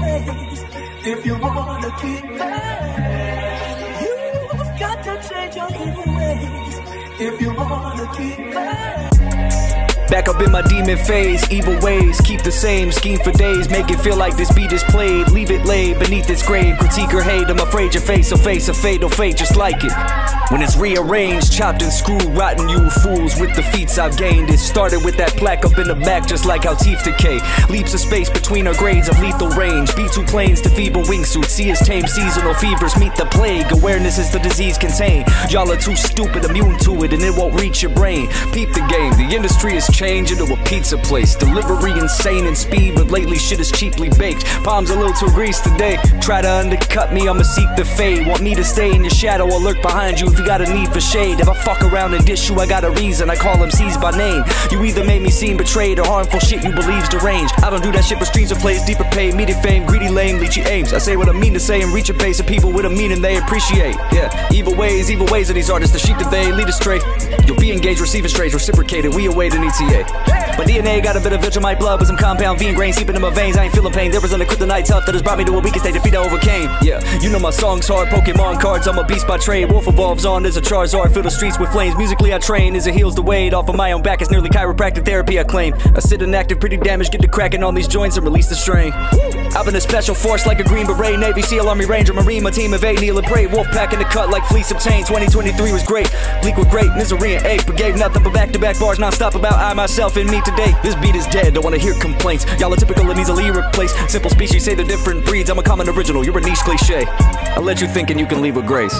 ways. If you wanna keep faith, you've got to change your evil ways. If you wanna keep faith. Back up in my demon phase, evil ways. Keep the same scheme for days. Make it feel like this beat is played. Leave it laid beneath its grave. Critique or hate, I'm afraid your face will face a fatal fate just like it. When it's rearranged, chopped and screwed, rotten you fools with the feats I've gained. It started with that plaque up in the back, just like how teeth decay. Leaps of space between our grades of lethal range. B2 planes to feeble wingsuits. See is tame, seasonal fevers meet the plague. Awareness is the disease contained. Y'all are too stupid, immune to it, and it won't reach your brain. Peep the game, the industry has changed into a pizza place. Delivery insane in speed, but lately shit is cheaply baked. Palms a little too greased today. Try to undercut me, I'ma seek the fade. Want me to stay in your shadow or lurk behind you if got a need for shade. If I fuck around and dish you, I got a reason. I call MCs by name. You either made me seem betrayed or harmful shit you believe's deranged. I don't do that shit but streams of plays, deeper paid, media fame, greedy lame, leechy aims. I say what I mean to say and reach a base of people with a meaning they appreciate. Yeah, evil ways of these artists, the sheep that they lead astray. You'll be engaged, receiving strays, reciprocated, we await an ETA. My DNA got a bit of Viltrumite blood with some compound V ingrained, seeping in my veins. I ain't feeling pain, there was an kryptonite tough that has brought me to a weakest state defeat I overcame. Yeah, you know my songs hard, Pokemon cards, I'm a beast by trade, wolf evolves on. There's a Charizard, fill the streets with flames. Musically I train, as it heals the weight off of my own back. It's nearly chiropractic therapy I claim. I sit inactive, pretty damaged, get to cracking on these joints and release the strain. I've been a special force like a Green Beret, Navy SEAL, Army Ranger, Marine, my team of eight, kneel and pray. Wolf pack in the cut like fleece obtained. 2023 was great, bleak with great misery and ache, but gave nothing but back-to-back bars non-stop about I, myself, and me today. This beat is dead, don't wanna hear complaints. Y'all are typical and easily replaced. Simple species say they're different breeds. I'm a common original, you're a niche cliche. I'll let you think and you can leave with grace.